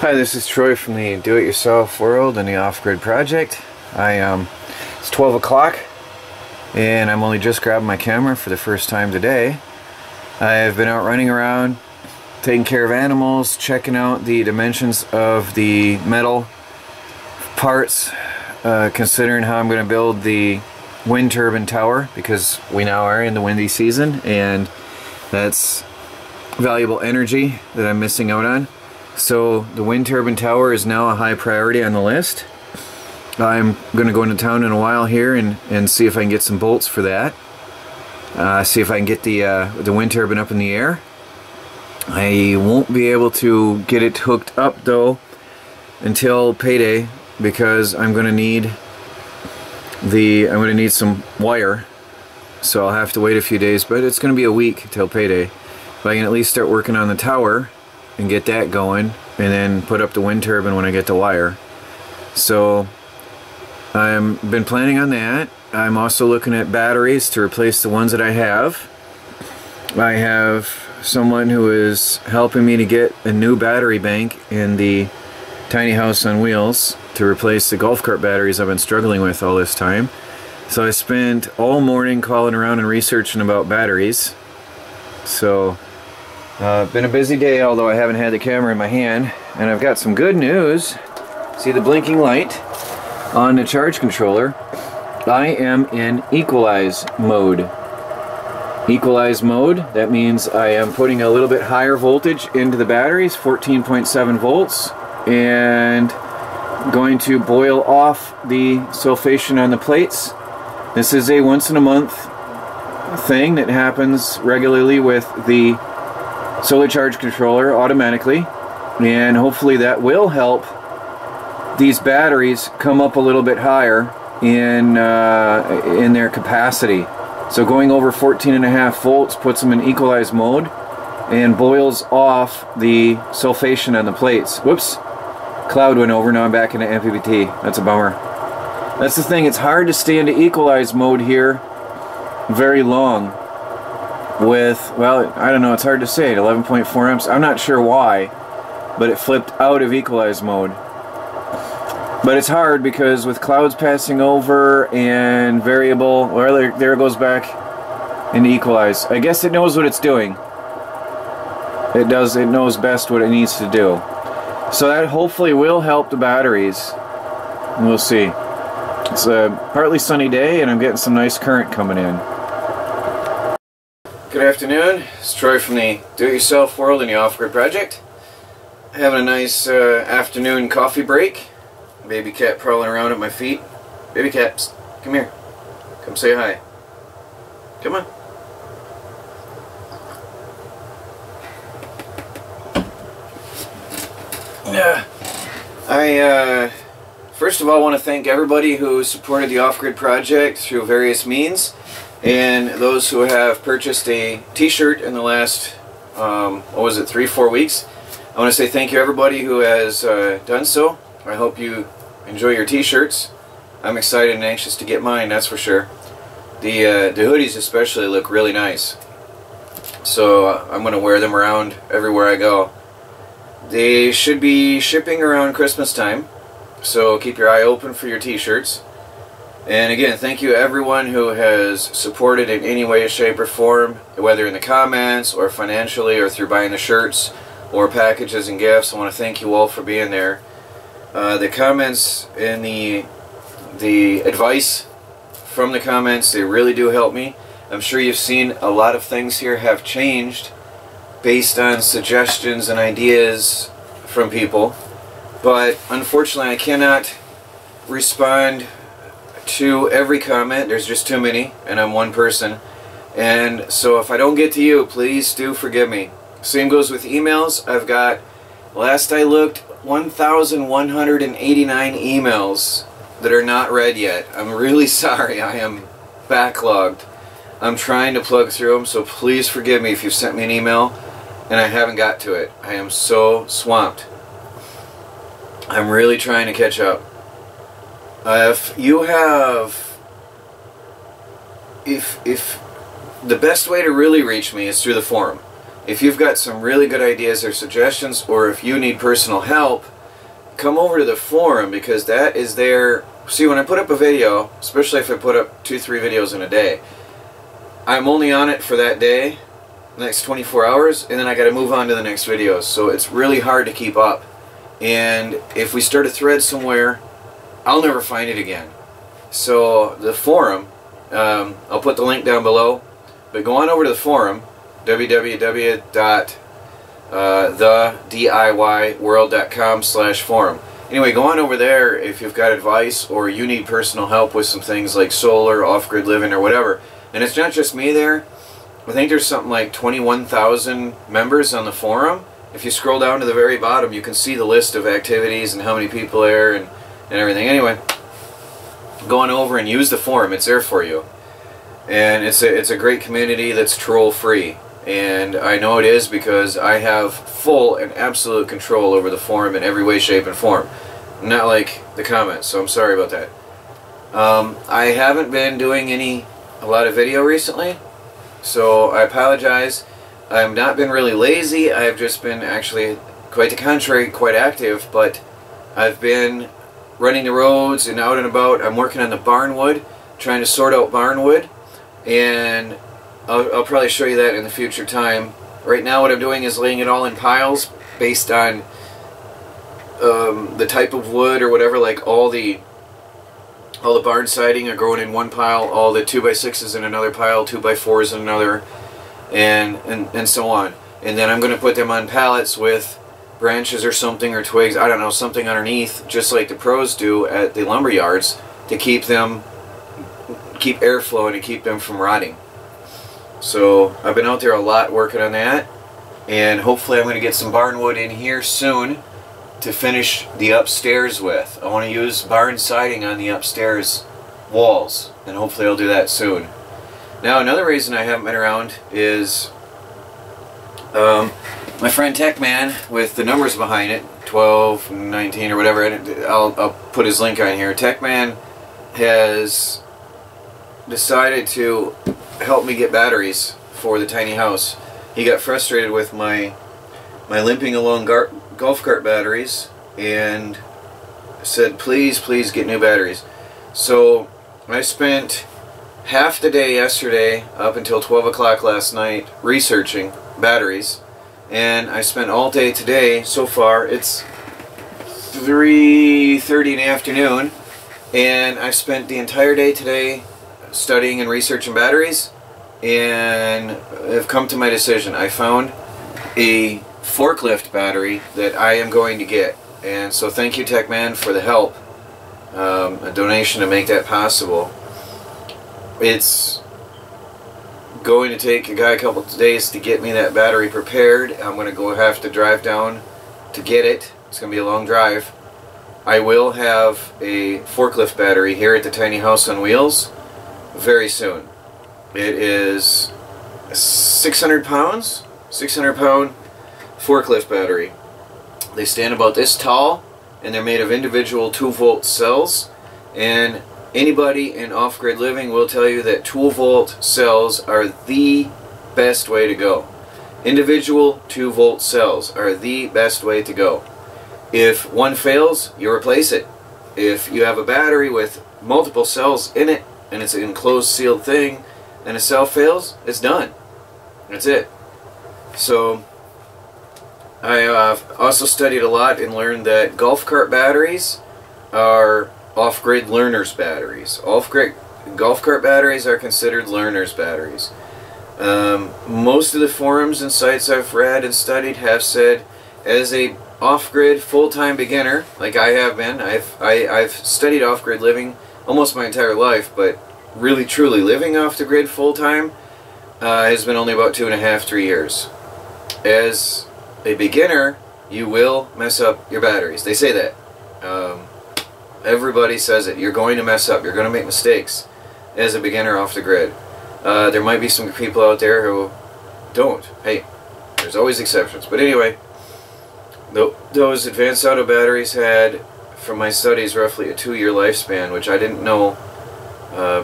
Hi, this is Troy from the Do It Yourself World and the Off Grid Project. It's 12 o'clock and I'm only just grabbing my camera for the first time today. I've been out running around, taking care of animals, checking out the dimensions of the metal parts, considering how I'm going to build the wind turbine tower, because we now are in the windy season and that's valuable energy that I'm missing out on. So the wind turbine tower is now a high priority on the list. I'm going to go into town in a while here and see if I can get some bolts for that. See if I can get the wind turbine up in the air. I won't be able to get it hooked up though until payday, because I'm going to need some wire. So I'll have to wait a few days, but it's going to be a week till payday. But I can at least start working on the tower and get that going, and then put up the wind turbine when I get the wire. So I've been planning on that. I'm also looking at batteries to replace the ones that I have. I have someone who is helping me to get a new battery bank in the tiny house on wheels to replace the golf cart batteries I've been struggling with all this time. So I spent all morning calling around and researching about batteries. So been a busy day, although I haven't had the camera in my hand, and I've got some good news. See the blinking light on the charge controller? I am in equalize mode. Equalize mode, that means I am putting a little bit higher voltage into the batteries, 14.7 volts, and going to boil off the sulfation on the plates. This is a once in a month thing that happens regularly with the solar charge controller automatically, and hopefully that will help these batteries come up a little bit higher in their capacity. So going over 14.5 volts puts them in equalize mode and boils off the sulfation on the plates. Whoops, cloud went over, now I'm back into MPPT. That's a bummer. That's the thing, it's hard to stay into equalize mode here very long. Well, I don't know, it's hard to say, at 11.4 amps, I'm not sure why, but it flipped out of equalize mode. But it's hard because with clouds passing over and variable, well, there it goes back into equalize. I guess it knows what it's doing. It knows best what it needs to do. So that hopefully will help the batteries. We'll see. It's a partly sunny day and I'm getting some nice current coming in. Good afternoon, it's Troy from the Do-It-Yourself World and the Off-Grid Project. Having a nice afternoon coffee break. Baby cat prowling around at my feet. Baby cat, psst, come here. Come say hi. Come on. I first of all want to thank everybody who supported the Off-Grid Project through various means, and those who have purchased a t-shirt in the last 3-4 weeks. I want to say thank you everybody who has done so. I hope you enjoy your t-shirts. I'm excited and anxious to get mine, that's for sure. The hoodies especially look really nice, so I'm going to wear them around everywhere I go. They should be shipping around Christmas time, so keep your eye open for your t-shirts. And again, thank you everyone who has supported in any way, shape, or form, whether in the comments or financially or through buying the shirts or packages and gifts. I want to thank you all for being there. The comments and the advice from the comments, they really do help me. I'm sure you've seen a lot of things here have changed based on suggestions and ideas from people, but unfortunately I cannot respond to every comment. There's just too many, and I'm one person, and so if I don't get to you, please do forgive me. Same goes with emails. I've got, last I looked, 1,189 emails that are not read yet. I'm really sorry, I am backlogged. I'm trying to plug through them, so please forgive me if you've sent me an email and I haven't got to it. I am so swamped. I'm really trying to catch up. If the best way to really reach me is through the forum. If you've got some really good ideas or suggestions, or if you need personal help, come over to the forum, because that is there. See, when I put up a video, especially if I put up 2-3 videos in a day, I'm only on it for that day, the next 24 hours, and then I gotta move on to the next videos. So it's really hard to keep up. And if we start a thread somewhere, I'll never find it again. So the forum, I'll put the link down below, but go on over to the forum, www.thediyworld.com/forum. Anyway, go on over there if you've got advice or you need personal help with some things like solar, off-grid living, or whatever. And it's not just me there. I think there's something like 21,000 members on the forum. If you scroll down to the very bottom, you can see the list of activities and how many people there and everything. Anyway, go on over and use the forum. It's there for you. And it's a great community that's troll-free. And I know it is because I have full and absolute control over the forum in every way, shape, and form. Not like the comments, so I'm sorry about that. I haven't been doing a lot of video recently, so I apologize. I've not been really lazy. I've just been, actually, quite the contrary, quite active, but I've been running the roads and out and about. I'm working on the barnwood, trying to sort out barnwood, and I'll probably show you that in the future time. Right now what I'm doing is laying it all in piles based on the type of wood or whatever. Like all the barn siding are growing in one pile, all the 2x6s in another pile, 2x4s in another, and so on. And then I'm going to put them on pallets with branches or something, or twigs, I don't know, something underneath, just like the pros do at the lumber yards, to keep airflow and to keep them from rotting. So I've been out there a lot working on that, and hopefully I'm going to get some barnwood in here soon to finish the upstairs with. I want to use barn siding on the upstairs walls, and hopefully I'll do that soon. Now another reason I haven't been around is my friend TechMan, with the numbers behind it, 1219 or whatever. I'll put his link on here. TechMan has decided to help me get batteries for the tiny house. He got frustrated with my limping along golf cart batteries and said, please get new batteries. So I spent half the day yesterday up until 12 o'clock last night researching batteries, and I spent all day today. So far it's 3:30 in the afternoon, and I spent the entire day today studying and researching batteries, and I've come to my decision. I found a forklift battery that I am going to get, and so thank you, TechMan, for the help, a donation to make that possible. It's going to take a guy a couple of days to get me that battery prepared. I'm going to have to drive down to get it. It's going to be a long drive. I will have a forklift battery here at the tiny house on wheels very soon. It is 600 pound forklift battery. They stand about this tall, and they're made of individual 2-volt cells, and anybody in off-grid living will tell you that 2-volt cells are the best way to go. Individual 2-volt cells are the best way to go. If one fails, you replace it. If you have a battery with multiple cells in it, and it's an enclosed, sealed thing, and a cell fails, it's done. That's it. So I also studied a lot and learned that golf cart batteries are off-grid learners batteries. Off-grid golf cart batteries are considered learners batteries. Most of the forums and sites I've read and studied have said, as a off-grid full-time beginner, like I have been, I've studied off-grid living almost my entire life, but really truly living off the grid full time has been only about 2.5-3 years. As a beginner, you will mess up your batteries. They say that. Everybody says it. You're going to mess up. You're going to make mistakes as a beginner off the grid. There might be some people out there who don't. Hey, there's always exceptions. But anyway, those advanced auto batteries had, from my studies, roughly a 2-year lifespan, which I didn't know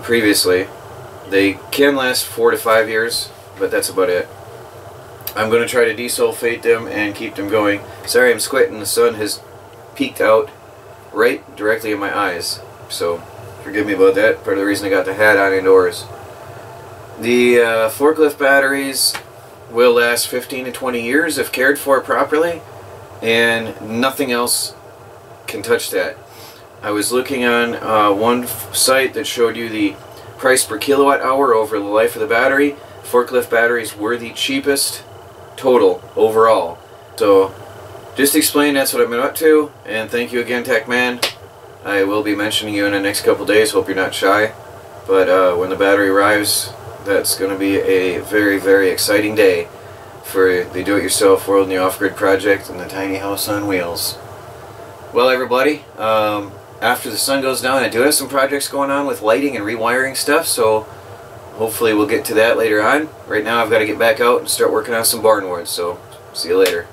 previously. They can last 4 to 5 years, but that's about it. I'm going to try to desulfate them and keep them going. Sorry I'm squinting, the sun has peeked out right directly in my eyes, so forgive me about that. Part of the reason I got the hat on indoors. The forklift batteries will last 15 to 20 years if cared for properly, and nothing else can touch that. I was looking on one site that showed you the price per kilowatt hour over the life of the battery. Forklift batteries were the cheapest total overall. So just explain that's what I've been up to, and thank you again, TechMan. I will be mentioning you in the next couple days. Hope you're not shy, but when the battery arrives, that's going to be a very, very exciting day for the Do-It-Yourself World and the Off Grid Project and the Tiny House on Wheels. Well, everybody, after the sun goes down, I do have some projects going on with lighting and rewiring stuff, so hopefully we'll get to that later on. Right now I've got to get back out and start working on some barn wood, so see you later.